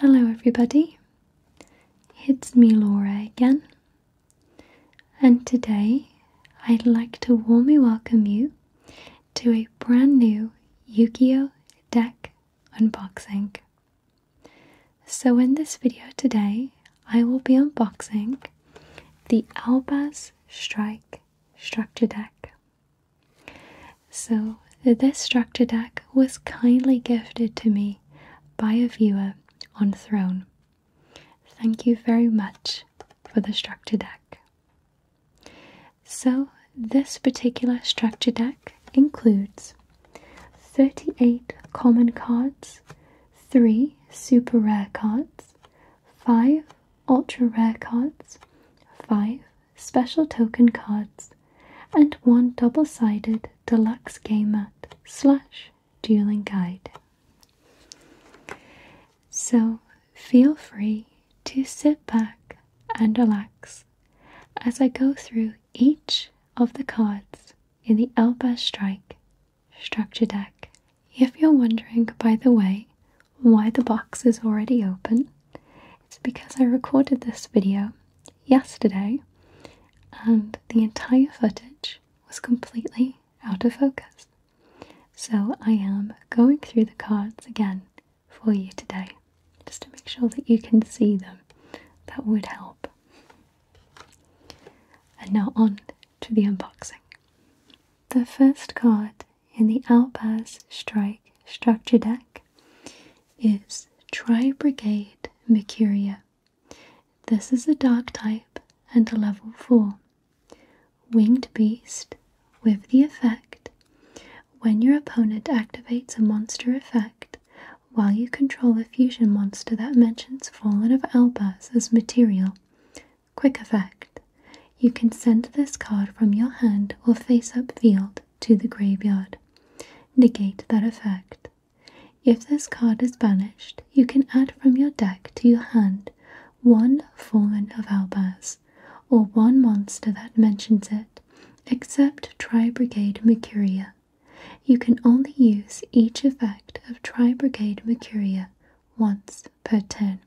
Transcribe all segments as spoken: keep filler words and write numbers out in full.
Hello everybody, it's me Laura again, and today I'd like to warmly welcome you to a brand new Yu-Gi-Oh deck unboxing. So in this video today I will be unboxing the Albaz Strike structure deck. So this structure deck was kindly gifted to me by a viewer on Throne. Thank you very much for the structure deck. So this particular structure deck includes thirty-eight common cards, three super rare cards, five ultra rare cards, five special token cards, and one double-sided deluxe game mat slash dueling guide. So feel free to sit back and relax as I go through each of the cards in the Albaz Strike structure deck. If you're wondering, by the way, why the box is already open, it's because I recorded this video yesterday and the entire footage was completely out of focus. So I am going through the cards again for you today, just to make sure that you can see them. That would help. And now on to the unboxing. The first card in the Albaz Strike structure deck is Tri Brigade Mercuria. This is a dark type and a level four. Winged beast with the effect: when your opponent activates a monster effect while you control a fusion monster that mentions Fallen of Albaz as material, quick effect, you can send this card from your hand or face-up field to the graveyard. Negate that effect. If this card is banished, you can add from your deck to your hand one Fallen of Albaz, or one monster that mentions it, except Tri Brigade Mercuria. You can only use each effect of Tri Brigade Mercuria once per turn.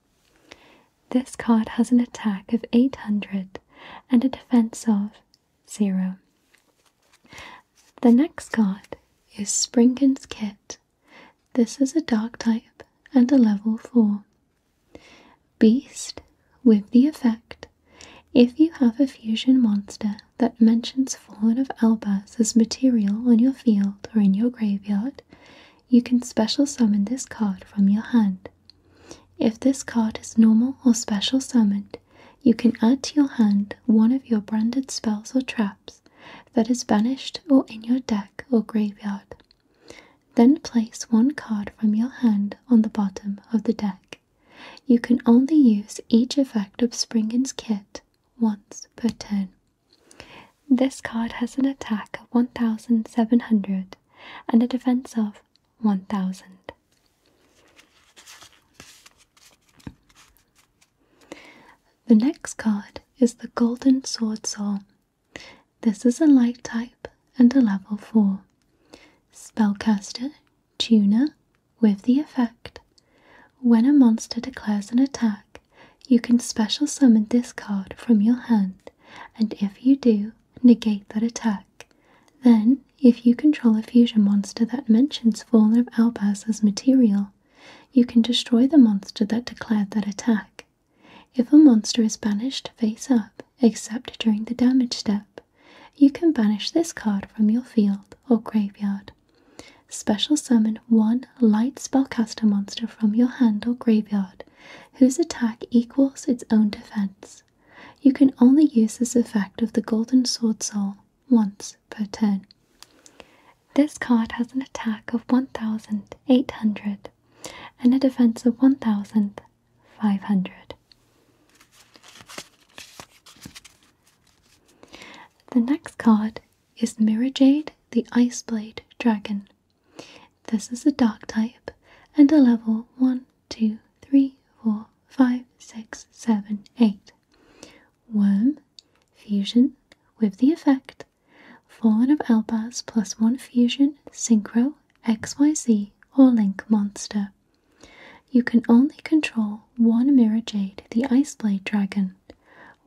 This card has an attack of eight hundred and a defense of zero. The next card is Springans Kitt. This is a dark type and a level four. Beast with the effect: if you have a fusion monster that mentions Fallen of Albaz as material on your field or in your graveyard, you can special summon this card from your hand. If this card is normal or special summoned, you can add to your hand one of your branded spells or traps that is banished or in your deck or graveyard. Then place one card from your hand on the bottom of the deck. You can only use each effect of Springans Kitt once per turn. This card has an attack of one thousand seven hundred and a defense of one thousand. The next card is the Golden Sword Soul. This is a light type and a level four. Spellcaster, Tuner, with the effect: when a monster declares an attack, you can special summon this card from your hand, and if you do, negate that attack. Then, if you control a fusion monster that mentions Fallen of Albaz as material, you can destroy the monster that declared that attack. If a monster is banished face up, except during the damage step, you can banish this card from your field or graveyard. Special summon one light spellcaster monster from your hand or graveyard whose attack equals its own defense. You can only use this effect of the Golden Sword Soul once per turn. This card has an attack of one thousand eight hundred and a defense of one thousand five hundred. The next card is Mirrorjade, the Iceblade Dragon. This is a dark type and a level one, two, three, four, five, six, seven, eight. Worm, fusion, with the effect: Fallen of Albaz plus one fusion, synchro, X Y Z, or link monster. you can only control one Mirrorjade, the Iceblade Dragon.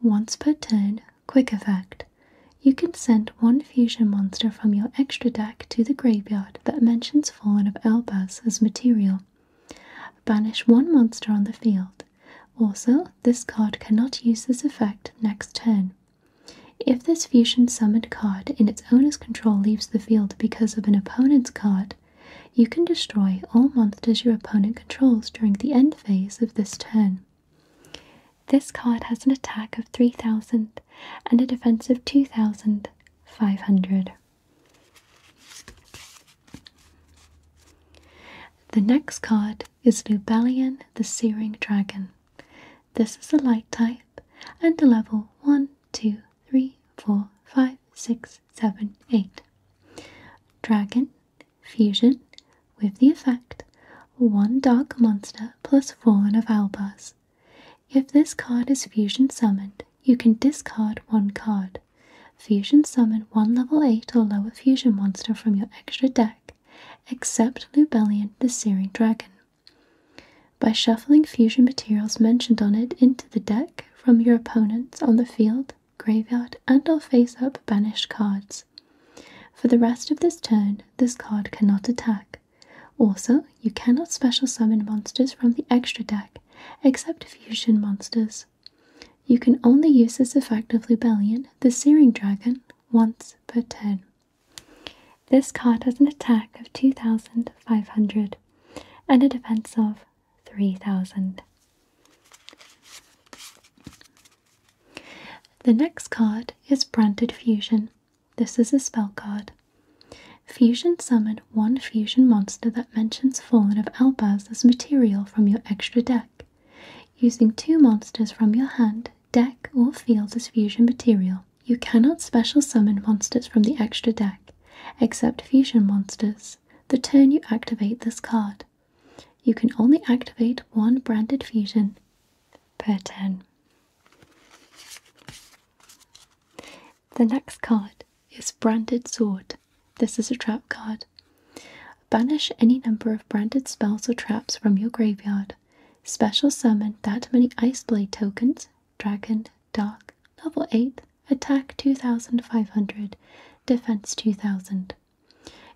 Once per turn, quick effect. You can send one fusion monster from your extra deck to the graveyard that mentions Fallen of Albaz as material. Banish one monster on the field. Also, this card cannot use this effect next turn. If this fusion summoned card in its owner's control leaves the field because of an opponent's card, you can destroy all monsters your opponent controls during the end phase of this turn. This card has an attack of three thousand and a defense of two thousand five hundred. The next card is Lubellion, the Searing Dragon. This is a light type and a level one, two, three, four, five, six, seven, eight. Dragon, fusion, with the effect one dark monster plus Fallen of Albaz. If this card is fusion summoned, you can discard one card. Fusion summon one level eight or lower fusion monster from your extra deck, except Lubellion, the Searing Dragon. By shuffling fusion materials mentioned on it into the deck from your opponents on the field, graveyard, and or face-up banished cards. For the rest of this turn, this card cannot attack. Also, you cannot special summon monsters from the extra deck, except fusion monsters. You can only use this effect of Lubellion, the Searing Dragon, once per turn. This card has an attack of two thousand five hundred and a defense of three thousand. The next card is Branded Fusion. This is a spell card. Fusion summon one fusion monster that mentions Fallen of Albaz as material from your extra deck, using two monsters from your hand, deck, or field as fusion material. You cannot special summon monsters from the extra deck, except fusion monsters, the turn you activate this card. You can only activate one Branded Fusion per turn. The next card is Branded Sword. This is a trap card. Banish any number of branded spells or traps from your graveyard. Special summon that many Iceblade tokens, Dragon, Dark, level eight, attack two thousand five hundred, defense two thousand.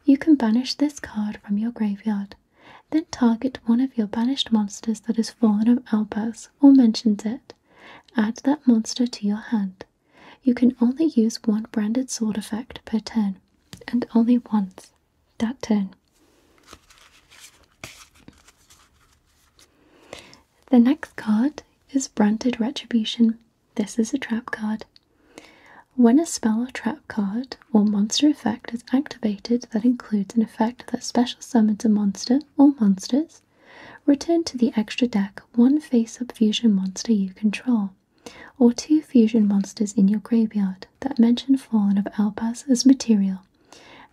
You can banish this card from your graveyard. Then target one of your banished monsters that has Fallen of Albaz or mentions it. Add that monster to your hand. You can only use one Branded Sword effect per turn, and only once that turn. The next card is Branded Retribution. This is a trap card. When a spell or trap card or monster effect is activated that includes an effect that special summons a monster or monsters, return to the extra deck one face-up fusion monster you control, or two fusion monsters in your graveyard that mention Fallen of Albaz as material,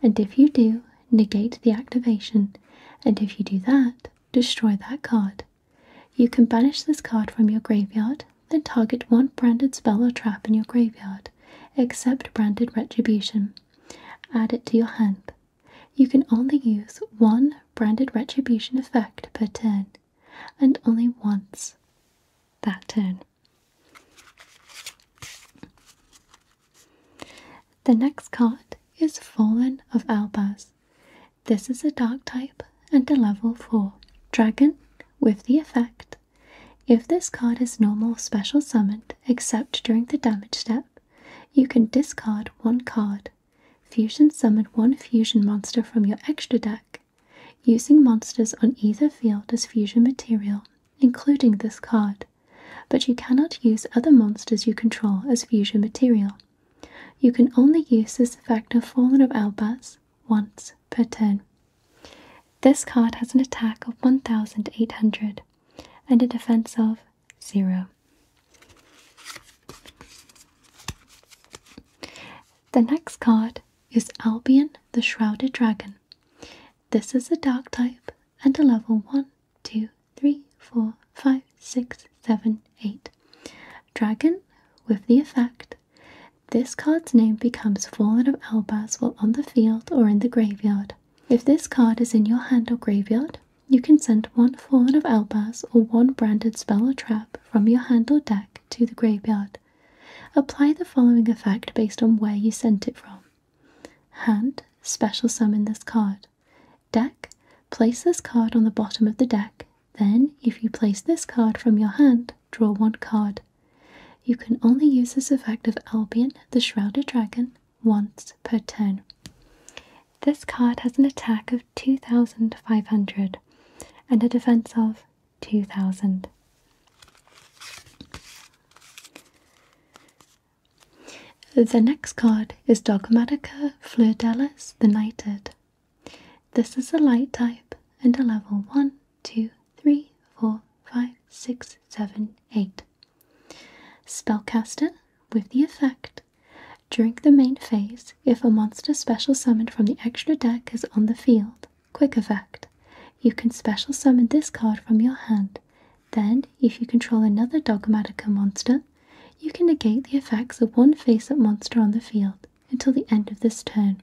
and if you do, negate the activation, and if you do that, destroy that card. You can banish this card from your graveyard, then target one branded spell or trap in your graveyard, except Branded Retribution. Add it to your hand. You can only use one Branded Retribution effect per turn, and only once that turn. The next card is Fallen of Albaz. This is a dark type and a level four. Dragon, with the effect. If this card is normal special summoned, except during the damage step, you can discard one card. Fusion summon one fusion monster from your extra deck, using monsters on either field as fusion material, including this card, but you cannot use other monsters you control as fusion material. You can only use this effect of Fallen of Albaz once per turn. This card has an attack of one thousand eight hundred and a defense of zero. The next card is Albion the Shrouded Dragon. This is a dark type and a level one, two, three, four, five, six, seven, eight. Dragon, with the effect. This card's name becomes Fallen of Albaz while on the field or in the graveyard. If this card is in your hand or graveyard, you can send one Fallen of Albaz or one branded spell or trap from your hand or deck to the graveyard. Apply the following effect based on where you sent it from. Hand, special summon this card. Deck, place this card on the bottom of the deck. Then, if you place this card from your hand, draw one card. You can only use this effect of Albion the Shrouded Dragon once per turn. This card has an attack of two thousand five hundred and a defense of two thousand. The next card is Dogmatika Fleurdelis the Knighted. This is a light type and a level one, two, three, four, five, six, seven, eight. Spellcaster with the effect. During the main phase, if a monster special summoned from the extra deck is on the field, quick effect, you can special summon this card from your hand. Then, if you control another Dogmatika monster, you can negate the effects of one face-up monster on the field until the end of this turn.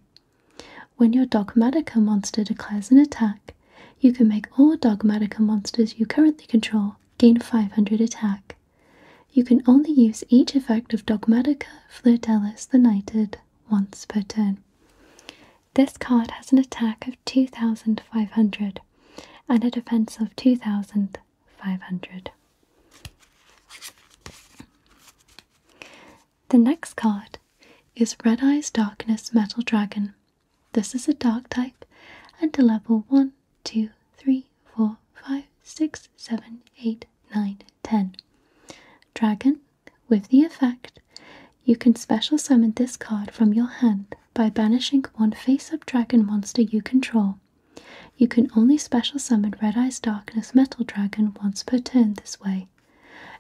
When your Dogmatika monster declares an attack, you can make all Dogmatika monsters you currently control gain five hundred attack. You can only use each effect of Dogmatika Fleurdelis the Knighted once per turn. This card has an attack of two thousand five hundred and a defense of two thousand five hundred. The next card is Red Eyes Darkness Metal Dragon. This is a dark type and a level one, two, three, four, five, six, seven, eight, nine, ten. Dragon, with the effect, you can special summon this card from your hand by banishing one face-up dragon monster you control. You can only special summon Red Eyes Darkness Metal Dragon once per turn this way.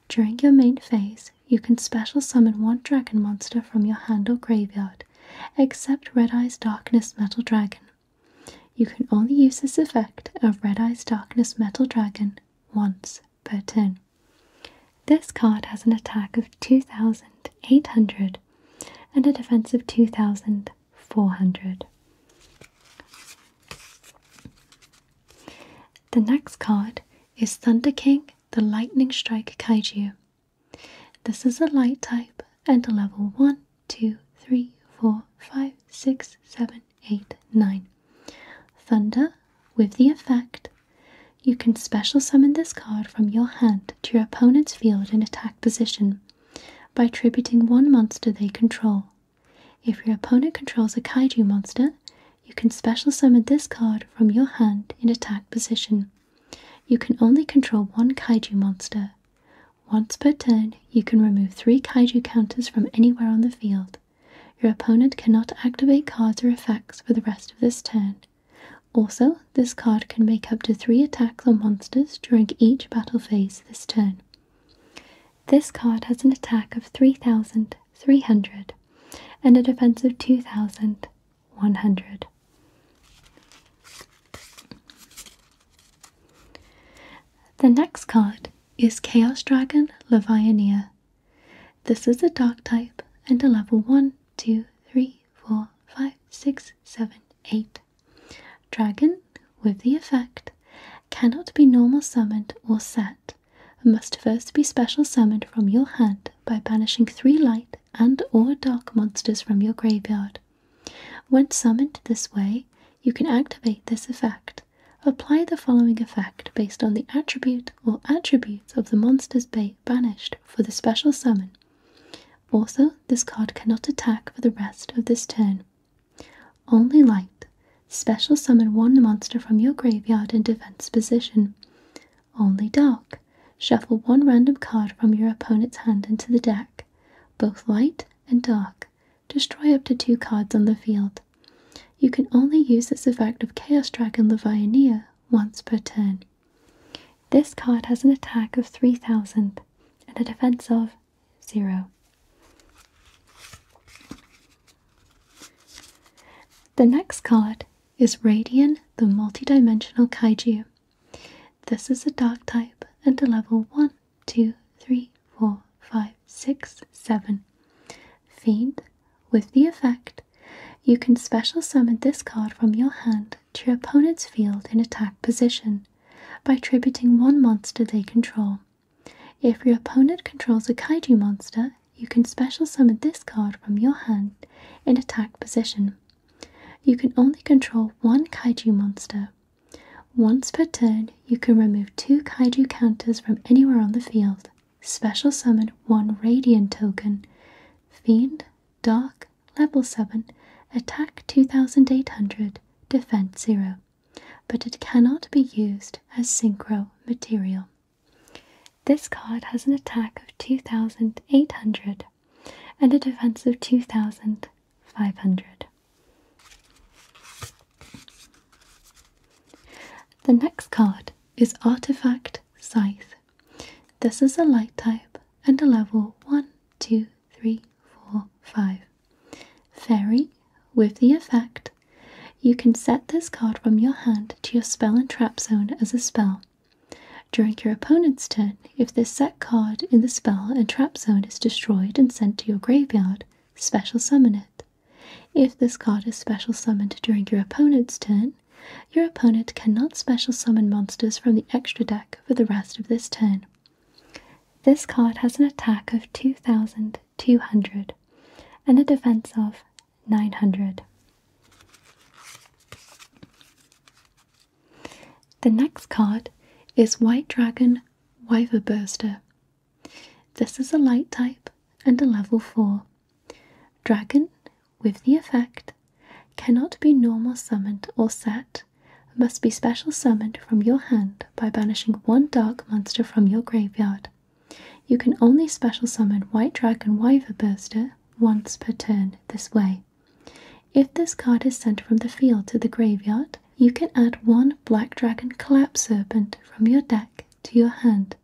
During your main phase, you can special summon one dragon monster from your hand or graveyard, except Red Eyes Darkness Metal Dragon. You can only use this effect of Red Eyes Darkness Metal Dragon once per turn. This card has an attack of two thousand eight hundred and a defense of two thousand four hundred. The next card is Thunder King, the Lightning Strike Kaiju. This is a light type and a level one, two, three, four, five, six, seven, eight, nine. Thunder, with the effect, you can special summon this card from your hand to your opponent's field in attack position by tributing one monster they control. If your opponent controls a kaiju monster, you can special summon this card from your hand in attack position. You can only control one kaiju monster. Once per turn, you can remove three kaiju counters from anywhere on the field. Your opponent cannot activate cards or effects for the rest of this turn. Also, this card can make up to three attacks on monsters during each battle phase this turn. This card has an attack of three thousand three hundred and a defense of two thousand one hundred. The next card is Chaos Dragon Leviania. This is a dark type and a level one, two, three, four, five, six, seven, eight. Dragon, with the effect, cannot be normal summoned or set, must first be special summoned from your hand by banishing three light and or dark monsters from your graveyard. When summoned this way, you can activate this effect. Apply the following effect based on the attribute or attributes of the monsters banished for the special summon. Also, this card cannot attack for the rest of this turn. Only light. Special summon one monster from your graveyard in defense position. Only dark. Shuffle one random card from your opponent's hand into the deck. Both light and dark. Destroy up to two cards on the field. You can only use this effect of Chaos Dragon Leviania once per turn. This card has an attack of three thousand and a defense of zero. The next card is Radian, the Multidimensional Kaiju. This is a dark type and a level one, two, three, four, five, six, seven. Fiend, with the effect, you can special summon this card from your hand to your opponent's field in attack position by tributing one monster they control. If your opponent controls a kaiju monster, you can special summon this card from your hand in attack position. You can only control one kaiju monster. Once per turn, you can remove two kaiju counters from anywhere on the field. Special summon one Radiant token. Fiend, Dark, level seven, attack two thousand eight hundred, defense zero. But it cannot be used as synchro material. This card has an attack of two thousand eight hundred and a defense of two thousand five hundred. The next card is Artifact Scythe. This is a light type and a level one, two, three, four, five. Fairy, with the effect, you can set this card from your hand to your spell and trap zone as a spell. During your opponent's turn, if this set card in the spell and trap zone is destroyed and sent to your graveyard, special summon it. If this card is special summoned during your opponent's turn, your opponent cannot special summon monsters from the extra deck for the rest of this turn. This card has an attack of two thousand two hundred and a defense of nine hundred. The next card is White Dragon Wyverburster. This is a light type and a level four. Dragon, with the effect, cannot be normal summoned or set, must be special summoned from your hand by banishing one dark monster from your graveyard. You can only special summon White Dragon Wyverburster once per turn this way. If this card is sent from the field to the graveyard, you can add one Black Dragon Collapse Serpent from your deck to your hand.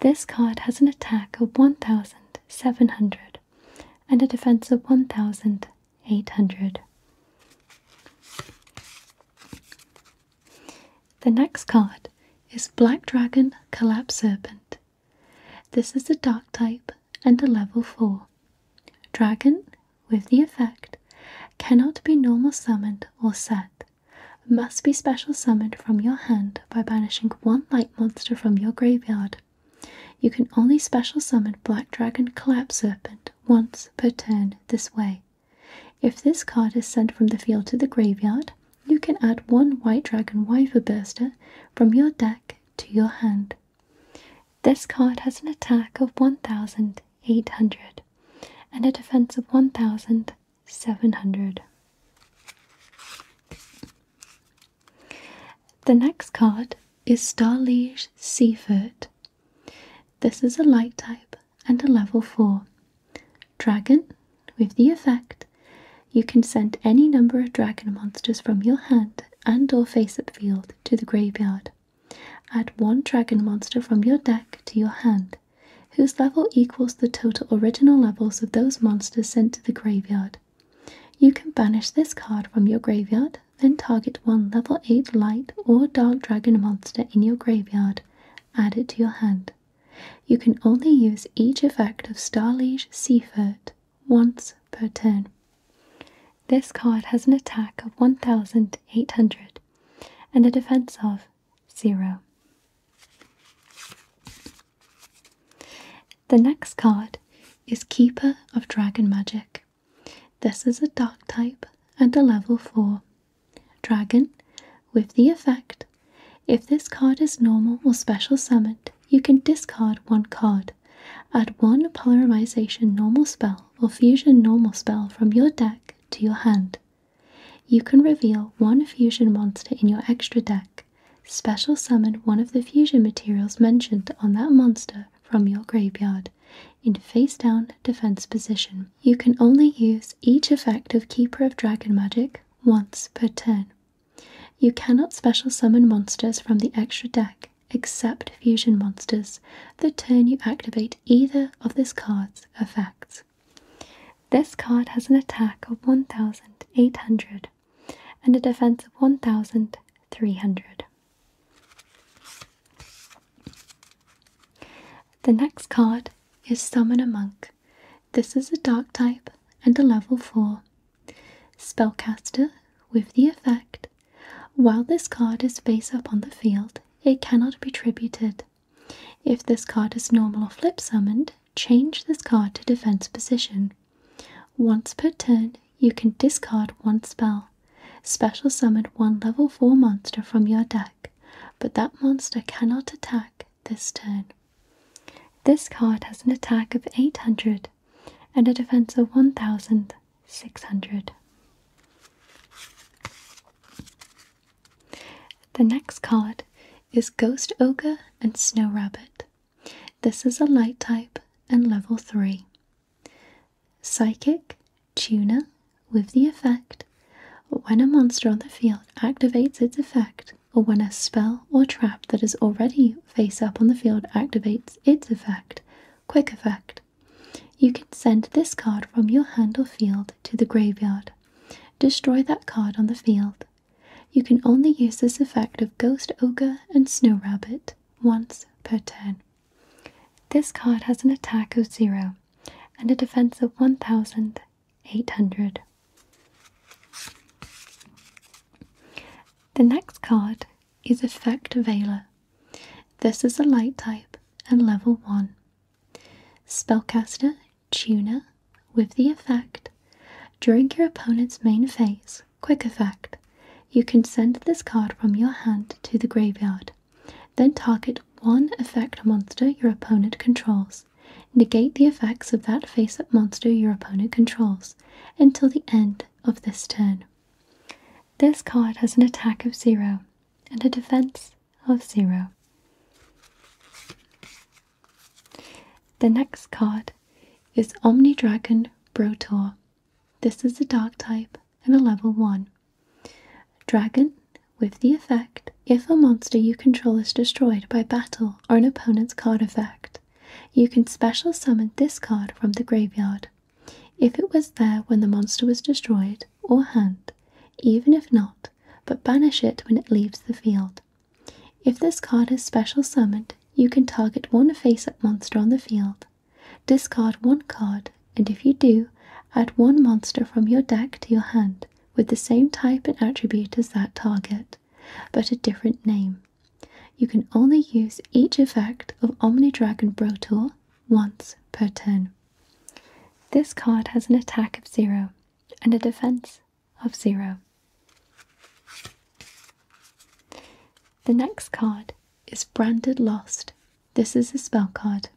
This card has an attack of one thousand seven hundred and a defense of one thousand eight hundred. The next card is Black Dragon Collapse Serpent. This is a dark type and a level four. Dragon, with the effect, cannot be normal summoned or set, must be special summoned from your hand by banishing one light monster from your graveyard. You can only special summon Black Dragon Collapse Serpent once per turn this way. If this card is sent from the field to the graveyard, you can add one White Dragon Wyverburster from your deck to your hand. This card has an attack of one thousand eight hundred and a defense of one thousand seven hundred. The next card is Starliege Seafoot. This is a light type and a level four. Dragon, with the effect, you can send any number of dragon monsters from your hand and or face-up field to the graveyard. Add one dragon monster from your deck to your hand, whose level equals the total original levels of those monsters sent to the graveyard. You can banish this card from your graveyard, then target one level eight light or dark dragon monster in your graveyard, add it to your hand. You can only use each effect of Starliege Seafoot once per turn. This card has an attack of one thousand eight hundred and a defense of zero. The next card is Keeper of Dragon Magic. This is a dark type and a level four. Dragon, with the effect, if this card is normal or special summoned, you can discard one card. Add one Polymerization normal spell or fusion normal spell from your deck to your hand. You can reveal one fusion monster in your extra deck, special summon one of the fusion materials mentioned on that monster from your graveyard, in face down defense position. You can only use each effect of Keeper of Dragon Magic once per turn. You cannot special summon monsters from the extra deck except fusion monsters the turn you activate either of this card's effects. This card has an attack of one thousand eight hundred and a defense of one thousand three hundred. The next card is Summoner Monk. This is a dark type and a level four. Spellcaster, with the effect, while this card is face up on the field, It cannot be tributed. If this card is normal or flip summoned, change this card to defense position. Once per turn, you can discard one spell. Special summon one level four monster from your deck, but that monster cannot attack this turn. This card has an attack of eight hundred and a defense of one thousand six hundred. The next card is Ghost Ogre and Snow Rabbit. This is a light type and level three. Psychic, tuner, with the effect: when a monster on the field activates its effect, or when a spell or trap that is already face up on the field activates its effect, quick effect, you can send this card from your hand or field to the graveyard. Destroy that card on the field. You can only use this effect of Ghost Ogre and Snow Rabbit once per turn. This card has an attack of zero and a defense of one thousand eight hundred. The next card is Effect Veiler. This is a light type and level one. Spellcaster, tuner, with the effect: during your opponent's main phase, quick effect, you can send this card from your hand to the graveyard. Then target one effect monster your opponent controls. Negate the effects of that face-up monster your opponent controls until the end of this turn. This card has an attack of zero and a defense of zero. The next card is Omni Dragon Brotaur. This is a dark type and a level one. Dragon, with the effect: if a monster you control is destroyed by battle or an opponent's card effect, you can special summon this card from the graveyard. If it was there when the monster was destroyed or hand, even if not, but banish it when it leaves the field. If this card is special summoned, you can target one face-up monster on the field. Discard one card, and if you do, add one monster from your deck to your hand with the same type and attribute as that target, but a different name. You can only use each effect of Omni Dragon Brotaur once per turn. This card has an attack of zero and a defense of zero. The next card is Branded Lost. This is a spell card.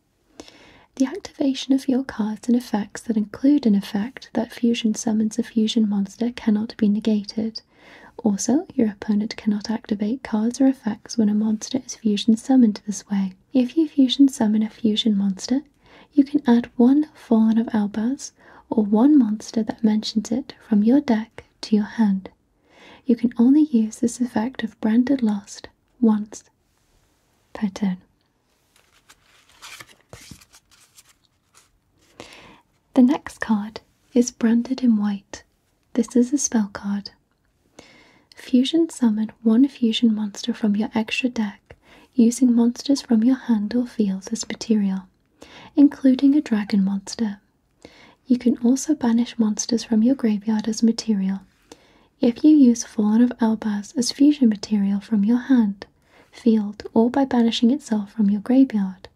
The activation of your cards and effects that include an effect that fusion summons a fusion monster cannot be negated. Also, your opponent cannot activate cards or effects when a monster is fusion summoned this way. If you fusion summon a fusion monster, you can add one Fallen of Albaz or one monster that mentions it from your deck to your hand. You can only use this effect of Branded Lost once per turn. The next card is Branded in White. This is a spell card. Fusion summon one fusion monster from your extra deck using monsters from your hand or field as material, including a dragon monster. You can also banish monsters from your graveyard as material. If you use Fallen of Albaz as fusion material from your hand, field, or by banishing itself from your graveyard,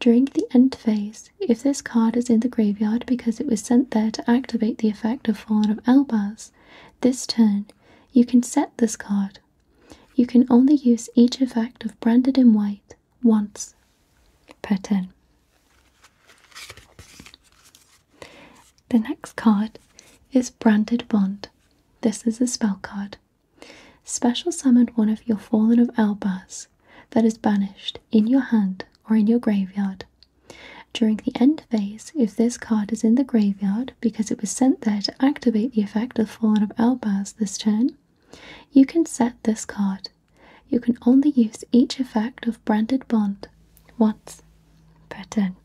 during the end phase, if this card is in the graveyard because it was sent there to activate the effect of Fallen of Albaz, this turn, you can set this card. You can only use each effect of Branded in White once per turn. The next card is Branded Bond. This is a spell card. Special summon one of your Fallen of Albaz that is banished in your hand or in your graveyard. During the end phase, if this card is in the graveyard because it was sent there to activate the effect of Fallen of Albaz this turn, you can set this card. You can only use each effect of Branded Bond once per turn.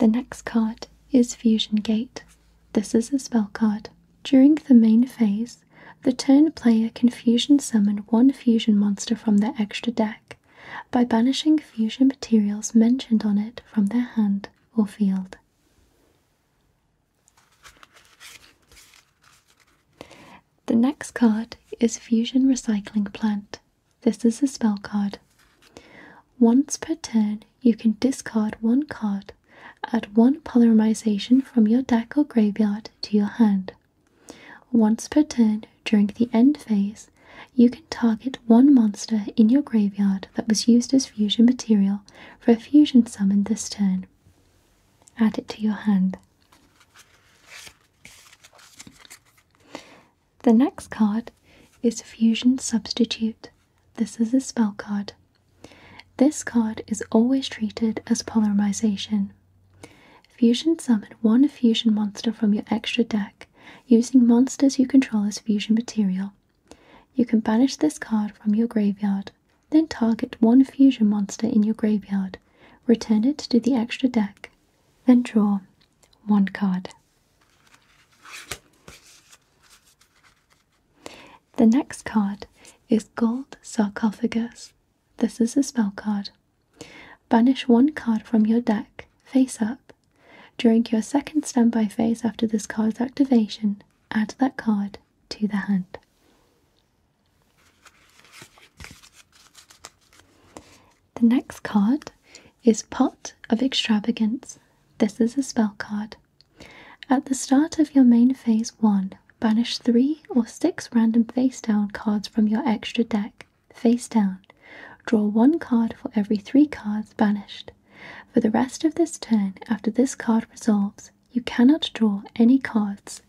The next card is Fusion Gate. This is a spell card. During the main phase, the turn player can fusion summon one fusion monster from their extra deck by banishing fusion materials mentioned on it from their hand or field. The next card is Fusion Recycling Plant. This is a spell card. Once per turn, you can discard one card, add one polymerization from your deck or graveyard to your hand. Once per turn, during the end phase, you can target one monster in your graveyard that was used as fusion material for a fusion summon this turn. Add it to your hand. The next card is Fusion Substitute. This is a spell card. This card is always treated as polymerization. Fusion summon one fusion monster from your extra deck, using monsters you control as fusion material. You can banish this card from your graveyard, then target one fusion monster in your graveyard, return it to the extra deck, then draw one card. The next card is Gold Sarcophagus. This is a spell card. Banish one card from your deck, face up. During your second standby phase after this card's activation, add that card to the hand. The next card is Pot of Extravagance. This is a spell card. At the start of your main phase one, banish three or six random face down cards from your extra deck, face down. Draw one card for every three cards banished. For the rest of this turn, after this card resolves, you cannot draw any cards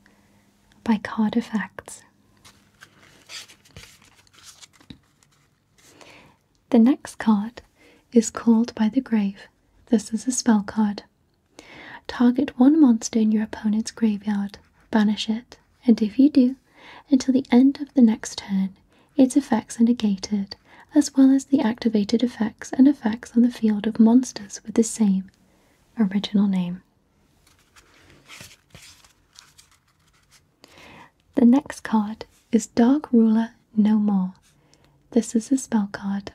by card effects. The next card is Called by the Grave. This is a spell card. Target one monster in your opponent's graveyard, banish it, and if you do, until the end of the next turn, its effects are negated, as well as the activated effects and effects on the field of monsters with the same original name. The next card is Dark Ruler No More. This is a spell card.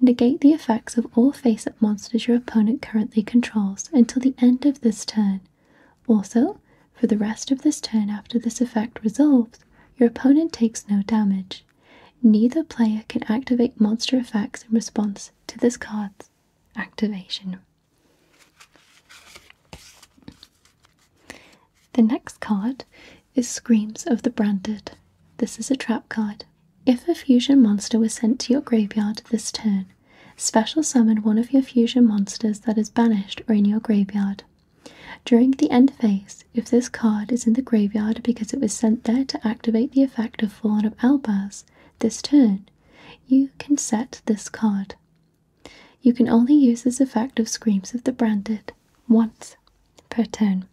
Negate the effects of all face-up monsters your opponent currently controls until the end of this turn. Also, for the rest of this turn after this effect resolves, your opponent takes no damage. Neither player can activate monster effects in response to this card's activation. The next card is Screams of the Branded. This is a trap card. If a fusion monster was sent to your graveyard this turn, special summon one of your fusion monsters that is banished or in your graveyard. During the end phase, if this card is in the graveyard because it was sent there to activate the effect of Fallen of Albaz this turn, you can set this card. You can only use this effect of Screams of the Branded once per turn.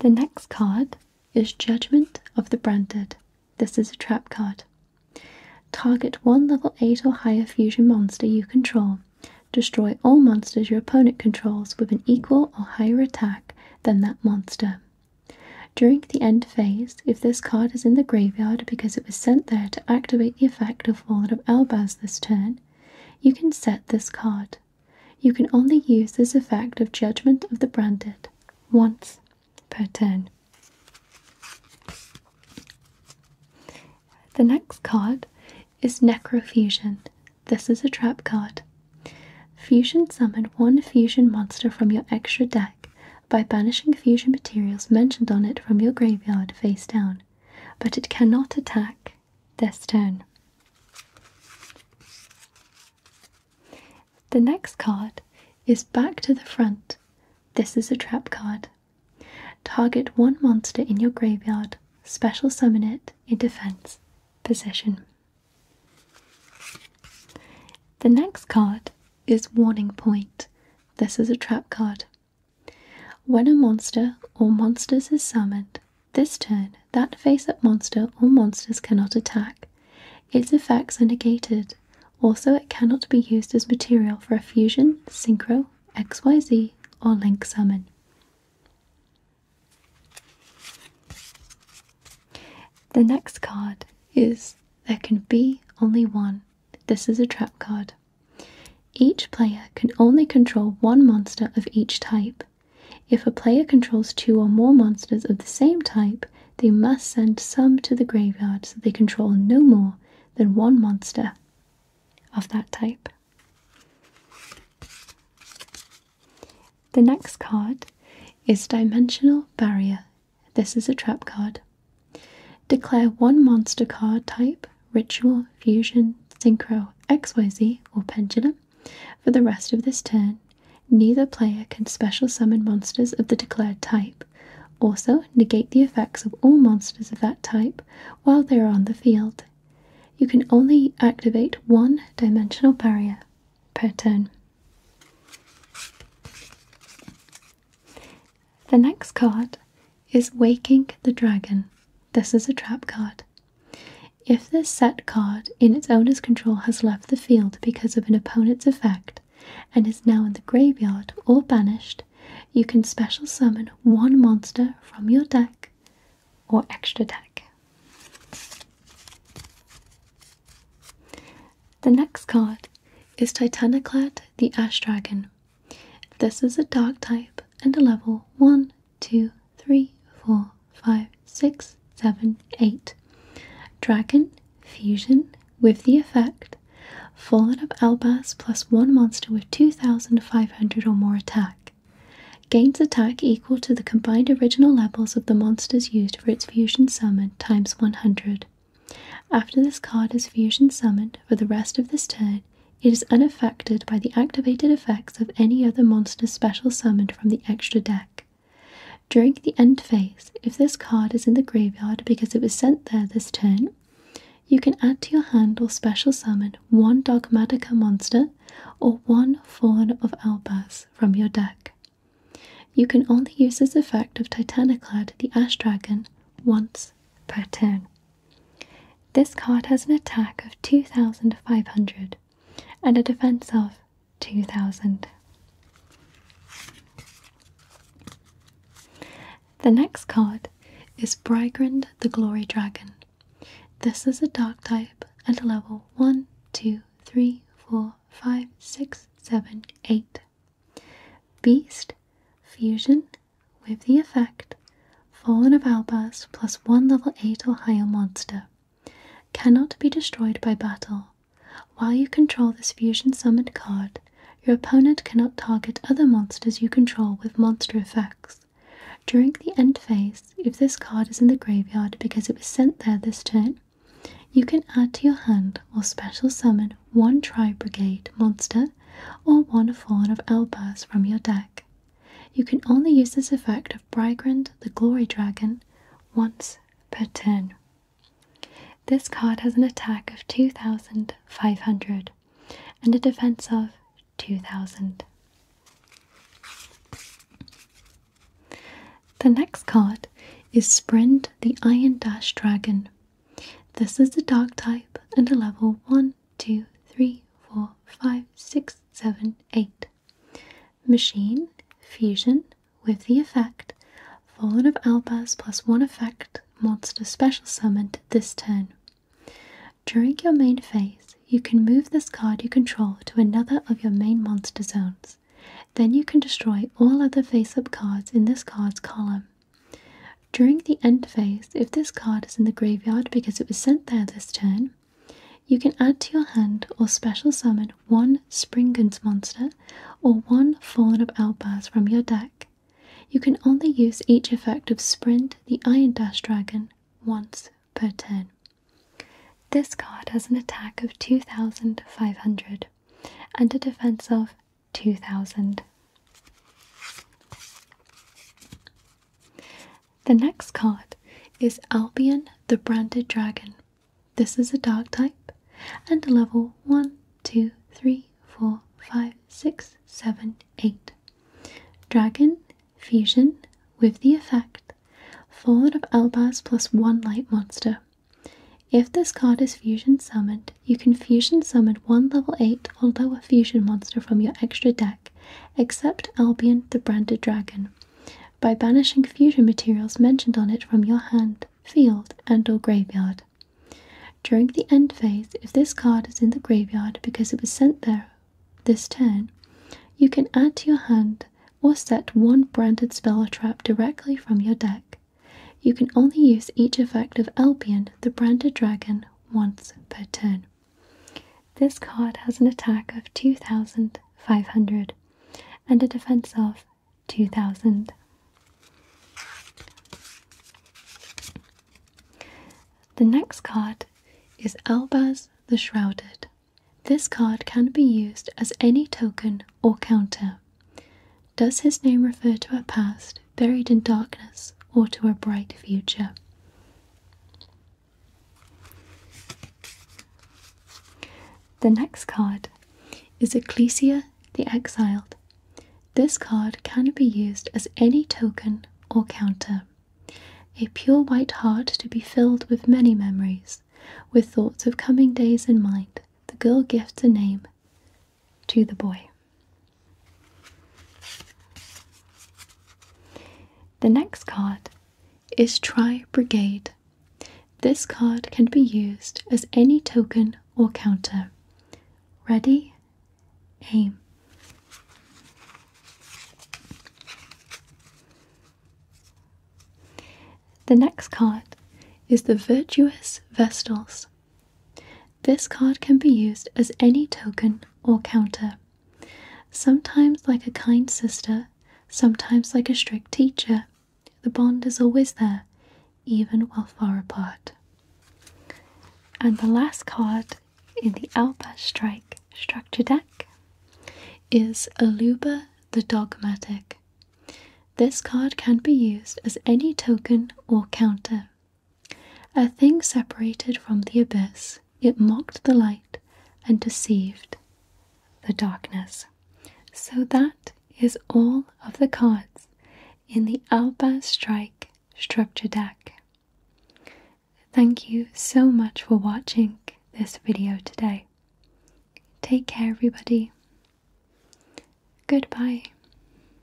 The next card is Judgment of the Branded. This is a trap card. Target one level eight or higher fusion monster you control. Destroy all monsters your opponent controls with an equal or higher attack than that monster. During the end phase, if this card is in the graveyard because it was sent there to activate the effect of Fallen of Albaz this turn, you can set this card. You can only use this effect of Judgment of the Branded once per turn. The next card is Necrofusion. This is a trap card. Fusion summon one fusion monster from your extra deck by banishing fusion materials mentioned on it from your graveyard face down, but it cannot attack this turn. The next card is Back to the Front. This is a trap card. Target one monster in your graveyard, special summon it in defense position. The next card is Warning Point. This is a trap card. When a monster or monsters is summoned, this turn, that face-up monster or monsters cannot attack. Its effects are negated. Also, it cannot be used as material for a fusion, synchro, X Y Z, or link summon. The next card is There Can Be Only One. This is a trap card. Each player can only control one monster of each type. If a player controls two or more monsters of the same type, they must send some to the graveyard so they control no more than one monster of that type. The next card is Dimensional Barrier. This is a trap card. Declare one monster card type, Ritual, Fusion, Synchro, X Y Z or Pendulum for the rest of this turn. Neither player can special summon monsters of the declared type. Also, negate the effects of all monsters of that type while they are on the field. You can only activate one Dimensional Barrier per turn. The next card is Waking the Dragon. This is a trap card. If this set card in its owner's control has left the field because of an opponent's effect and is now in the graveyard or banished, you can special summon one monster from your deck or extra deck. The next card is Titaniklad the Ash Dragon. This is a dark type and a level one, two, three, four, five, six, seven, eight. Dragon, Fusion, with the effect Fallen of Albaz plus one monster with two thousand five hundred or more attack. Gains attack equal to the combined original levels of the monsters used for its fusion summon times one hundred. After this card is fusion summoned for the rest of this turn, it is unaffected by the activated effects of any other monster special summoned from the extra deck. During the end phase, if this card is in the graveyard because it was sent there this turn, you can add to your hand or special summon one Dogmatika monster or one Fallen of Albaz from your deck. You can only use this effect of Titaniklad the Ash Dragon once per turn. This card has an attack of two thousand five hundred and a defense of two thousand. The next card is Brigrand the Glory Dragon. This is a dark type and a level one, two, three, four, five, six, seven, eight. Beast, Fusion, with the effect Fallen of Albaz plus one level eight or higher monster. Cannot be destroyed by battle. While you control this fusion summoned card, your opponent cannot target other monsters you control with monster effects. During the end phase, if this card is in the graveyard because it was sent there this turn, you can add to your hand or special summon one Tri Brigade monster or one Fallen of Albaz from your deck. You can only use this effect of Brigrand the Glory Dragon once per turn. This card has an attack of two thousand five hundred and a defense of two thousand. The next card is Sprint the Iron Dash Dragon. This is a dark type and a level one, two, three, four, five, six, seven, eight. Machine, Fusion, with the effect Fallen of Albaz plus one effect monster special summoned this turn. During your main phase, you can move this card you control to another of your main monster zones. Then you can destroy all other face-up cards in this card's column. During the end phase, if this card is in the graveyard because it was sent there this turn, you can add to your hand or special summon one Springans monster or one Fallen of Albaz from your deck. You can only use each effect of Sprint the Iron Dash Dragon once per turn. This card has an attack of two thousand five hundred and a defense of two thousand. The next card is Albion the Branded Dragon. This is a dark type and a level one, two, three, four, five, six, seven, eight. Dragon, Fusion, with the effect Fallen of Albaz plus one light monster. If this card is fusion summoned, you can fusion summon one level eight or lower fusion monster from your extra deck, except Albion the Branded Dragon, by banishing fusion materials mentioned on it from your hand, field, and or graveyard. During the end phase, if this card is in the graveyard because it was sent there this turn, you can add to your hand or set one branded spell or trap directly from your deck. You can only use each effect of Albion the Branded Dragon once per turn. This card has an attack of two thousand five hundred and a defense of two thousand. The next card is Albaz the Shrouded. This card can be used as any token or counter. Does his name refer to a past buried in darkness or to a bright future? The next card is Ecclesia the Exiled. This card can be used as any token or counter. A pure white heart to be filled with many memories, with thoughts of coming days in mind. The girl gifts a name to the boy. The next card is Tri Brigade. This card can be used as any token or counter. Ready, aim. The next card is the Virtuous Vestals. This card can be used as any token or counter. Sometimes like a kind sister, sometimes like a strict teacher, the bond is always there, even while far apart. And the last card in the Albaz Strike structure deck is Aluba the Dogmatic. This card can be used as any token or counter. A thing separated from the abyss, it mocked the light and deceived the darkness. So that is all of the cards in the Albaz Strike structure deck. Thank you so much for watching this video today. Take care everybody. Goodbye.